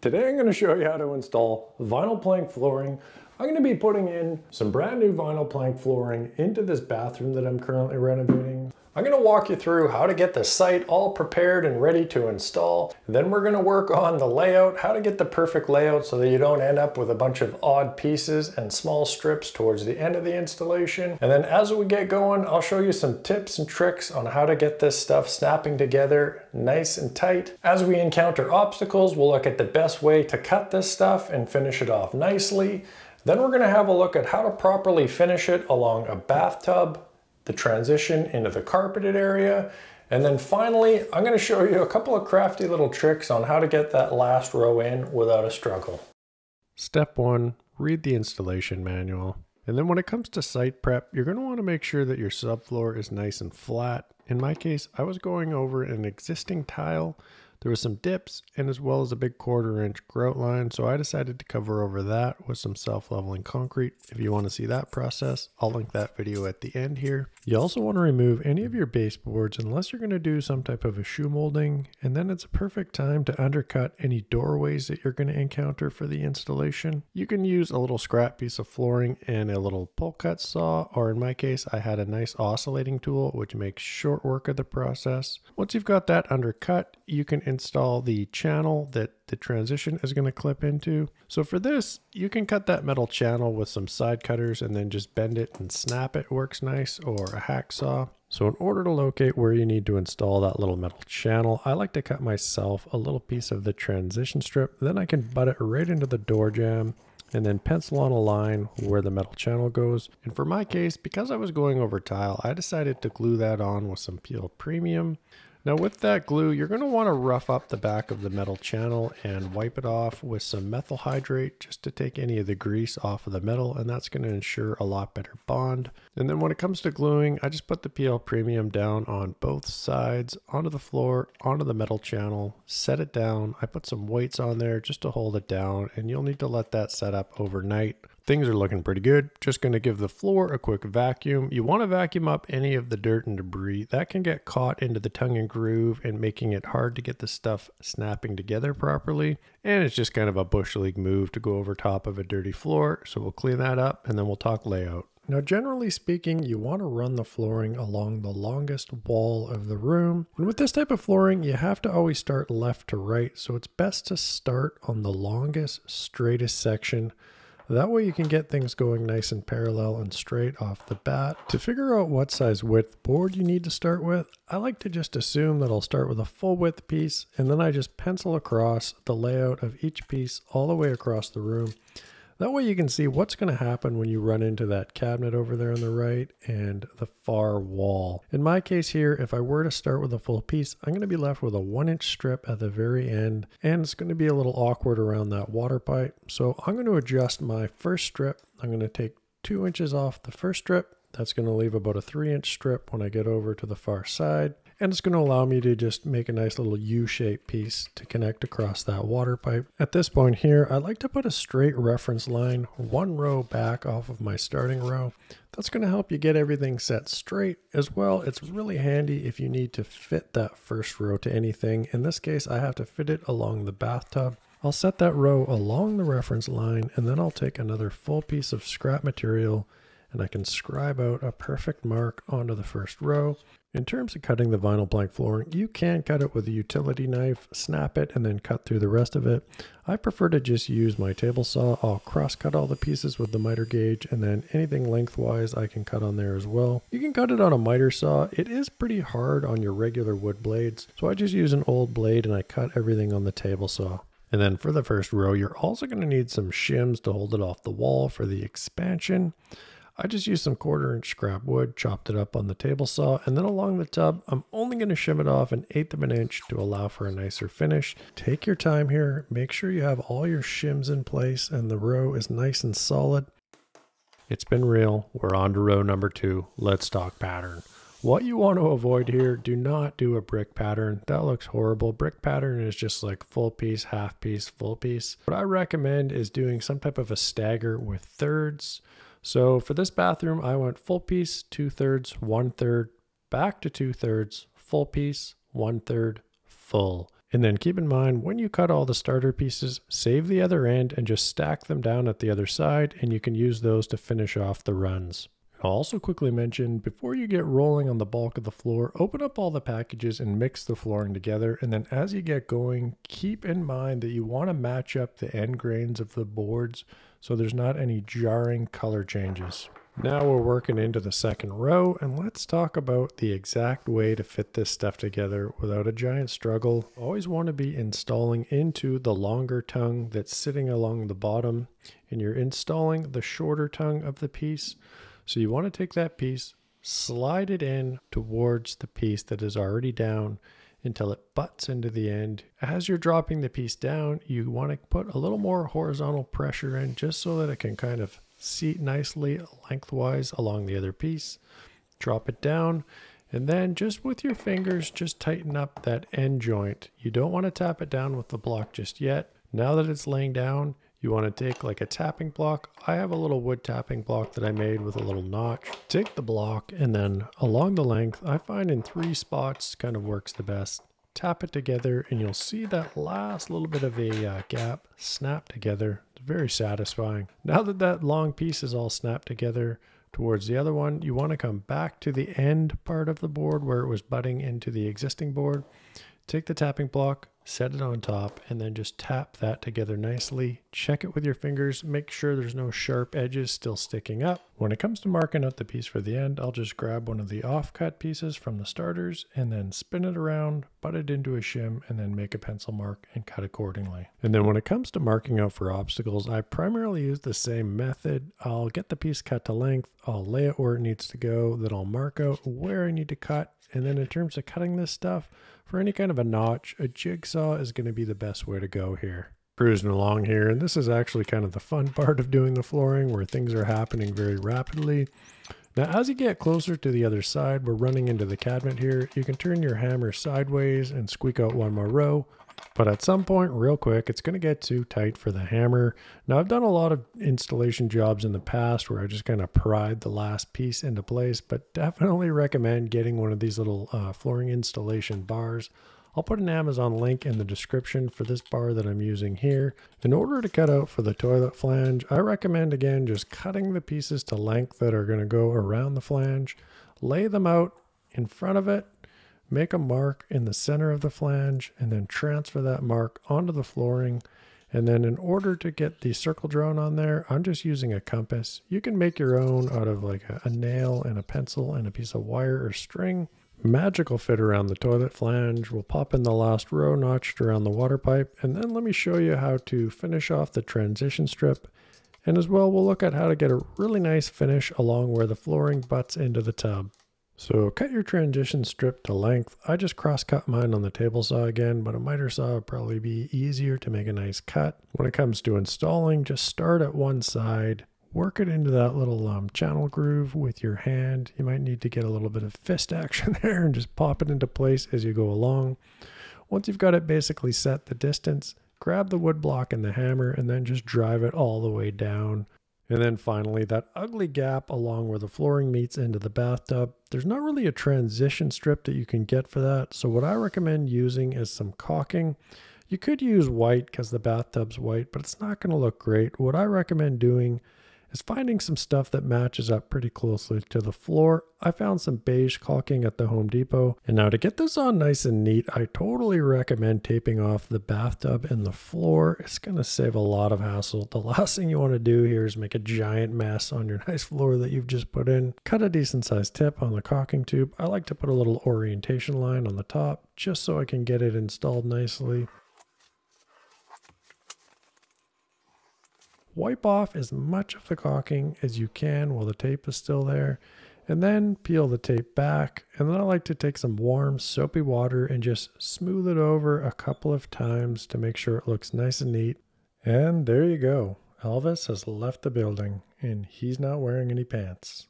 Today I'm going to show you how to install vinyl plank flooring. I'm going to be putting in some brand new vinyl plank flooring into this bathroom that I'm currently renovating. I'm going to walk you through how to get the site all prepared and ready to install. Then we're going to work on the layout, how to get the perfect layout so that you don't end up with a bunch of odd pieces and small strips towards the end of the installation. And then as we get going, I'll show you some tips and tricks on how to get this stuff snapping together nice and tight. As we encounter obstacles, we'll look at the best way to cut this stuff and finish it off nicely. Then we're gonna have a look at how to properly finish it along a bathtub, the transition into the carpeted area, and then finally, I'm gonna show you a couple of crafty little tricks on how to get that last row in without a struggle. Step one, read the installation manual. And then when it comes to site prep, you're gonna wanna make sure that your subfloor is nice and flat. In my case, I was going over an existing tile. There was some dips and as well as a big 1/4 inch grout line, so I decided to cover over that with some self-leveling concrete. If you want to see that process, I'll link that video at the end here. You also want to remove any of your baseboards unless you're going to do some type of a shoe molding, and then it's a perfect time to undercut any doorways that you're going to encounter for the installation. You can use a little scrap piece of flooring and a little pull cut saw, or in my case, I had a nice oscillating tool which makes short work of the process. Once you've got that undercut, you can install the channel that the transition is going to clip into. So for this, you can cut that metal channel with some side cutters and then just bend it and snap it, works nice, or a hacksaw. So in order to locate where you need to install that little metal channel, I like to cut myself a little piece of the transition strip, then I can butt it right into the door jamb and then pencil on a line where the metal channel goes. And for my case, because I was going over tile, I decided to glue that on with some Peel Premium. Now with that glue, you're going to want to rough up the back of the metal channel and wipe it off with some methyl hydrate just to take any of the grease off of the metal, and that's going to ensure a lot better bond. And then when it comes to gluing, I just put the Peel Premium down on both sides, onto the floor, onto the metal channel, set it down. I put some weights on there just to hold it down, and you'll need to let that set up overnight. Things are looking pretty good. Just going to give the floor a quick vacuum. You want to vacuum up any of the dirt and debris that can get caught into the tongue and groove and making it hard to get the stuff snapping together properly. And it's just kind of a bush league move to go over top of a dirty floor. So we'll clean that up and then we'll talk layout. Now, generally speaking, you want to run the flooring along the longest wall of the room. And with this type of flooring, you have to always start left to right. So it's best to start on the longest, straightest section. That way you can get things going nice and parallel and straight off the bat. To figure out what size width board you need to start with, I like to just assume that I'll start with a full width piece, and then I just pencil across the layout of each piece all the way across the room. That way you can see what's going to happen when you run into that cabinet over there on the right and the far wall. In my case here, if I were to start with a full piece, I'm going to be left with a 1 inch strip at the very end, and it's going to be a little awkward around that water pipe. So I'm going to adjust my first strip. I'm going to take 2 inches off the first strip. That's going to leave about a 3 inch strip when I get over to the far side. And it's going to allow me to just make a nice little U-shaped piece to connect across that water pipe. At this point here, I like to put a straight reference line 1 row back off of my starting row. That's going to help you get everything set straight as well. It's really handy if you need to fit that first row to anything. In this case, I have to fit it along the bathtub. I'll set that row along the reference line, and then I'll take another full piece of scrap material and I can scribe out a perfect mark onto the first row. In terms of cutting the vinyl plank flooring, you can cut it with a utility knife, snap it, and then cut through the rest of it. I prefer to just use my table saw. I'll cross cut all the pieces with the miter gauge, and then anything lengthwise I can cut on there as well. You can cut it on a miter saw. It is pretty hard on your regular wood blades, so I just use an old blade and I cut everything on the table saw. And then for the first row, you're also going to need some shims to hold it off the wall for the expansion. I just used some 1/4 inch scrap wood, chopped it up on the table saw, and then along the tub, I'm only going to shim it off 1/8 of an inch to allow for a nicer finish. Take your time here, make sure you have all your shims in place and the row is nice and solid. It's been real, we're on to row number 2, let's talk pattern. What you want to avoid here, do not do a brick pattern. That looks horrible. Brick pattern is just like full piece, half piece, full piece. What I recommend is doing some type of a stagger with thirds. So for this bathroom, I went full piece, 2/3, 1/3, back to 2/3, full piece, 1/3, full. And then keep in mind, when you cut all the starter pieces, save the other end and just stack them down at the other side, and you can use those to finish off the runs. I'll also quickly mention, before you get rolling on the bulk of the floor, open up all the packages and mix the flooring together, and then as you get going, keep in mind that you want to match up the end grains of the boards so there's not any jarring color changes. Now we're working into the second row, and let's talk about the exact way to fit this stuff together without a giant struggle. Always want to be installing into the longer tongue that's sitting along the bottom, and you're installing the shorter tongue of the piece. So you want to take that piece, slide it in towards the piece that is already down until it butts into the end. As you're dropping the piece down, you want to put a little more horizontal pressure in just so that it can kind of seat nicely lengthwise along the other piece. Drop it down, and then just with your fingers, just tighten up that end joint. You don't want to tap it down with the block just yet. Now that it's laying down, you want to take like a tapping block. I have a little wood tapping block that I made with a little notch. Take the block, and then along the length, I find in 3 spots kind of works the best. Tap it together, and you'll see that last little bit of a gap snap together. It's very satisfying. Now that that long piece is all snapped together towards the other one, you want to come back to the end part of the board where it was butting into the existing board. Take the tapping block, set it on top, and then just tap that together nicely. Check it with your fingers. Make sure there's no sharp edges still sticking up. When it comes to marking out the piece for the end, I'll just grab one of the offcut pieces from the starters and then spin it around, butt it into a shim, and then make a pencil mark and cut accordingly. And then when it comes to marking out for obstacles, I primarily use the same method. I'll get the piece cut to length, I'll lay it where it needs to go, then I'll mark out where I need to cut. And then in terms of cutting this stuff, for any kind of a notch, a jigsaw is going to be the best way to go here. Cruising along here, and this is actually kind of the fun part of doing the flooring, where things are happening very rapidly. Now, as you get closer to the other side, we're running into the cabinet here. You can turn your hammer sideways and squeak out one more row. But at some point, real quick, it's going to get too tight for the hammer. Now, I've done a lot of installation jobs in the past where I just kind of pried the last piece into place, but definitely recommend getting one of these little flooring installation bars. I'll put an Amazon link in the description for this bar that I'm using here. In order to cut out for the toilet flange, I recommend, again, just cutting the pieces to length that are going to go around the flange. Lay them out in front of it. Make a mark in the center of the flange, and then transfer that mark onto the flooring. And then in order to get the circle drawn on there, I'm just using a compass. You can make your own out of like a nail and a pencil and a piece of wire or string. Magic will fit around the toilet flange. We'll pop in the last row notched around the water pipe. And then let me show you how to finish off the transition strip. And as well, we'll look at how to get a really nice finish along where the flooring butts into the tub. So cut your transition strip to length. I just cross-cut mine on the table saw again, but a miter saw would probably be easier to make a nice cut. When it comes to installing, just start at one side, work it into that little channel groove with your hand. You might need to get a little bit of fist action there and just pop it into place as you go along. Once you've got it basically set the distance, grab the wood block and the hammer, and then just drive it all the way down. And then finally, that ugly gap along where the flooring meets into the bathtub. There's not really a transition strip that you can get for that. So what I recommend using is some caulking. You could use white because the bathtub's white, but it's not going to look great. What I recommend doing is finding some stuff that matches up pretty closely to the floor. I found some beige caulking at the Home Depot. And now to get this on nice and neat, I totally recommend taping off the bathtub and the floor. It's going to save a lot of hassle. The last thing you want to do here is make a giant mess on your nice floor that you've just put in. Cut a decent sized tip on the caulking tube. I like to put a little orientation line on the top just so I can get it installed nicely. Wipe off as much of the caulking as you can while the tape is still there, and then peel the tape back. And then I like to take some warm soapy water and just smooth it over a couple of times to make sure it looks nice and neat. And there you go. Elvis has left the building, and he's not wearing any pants.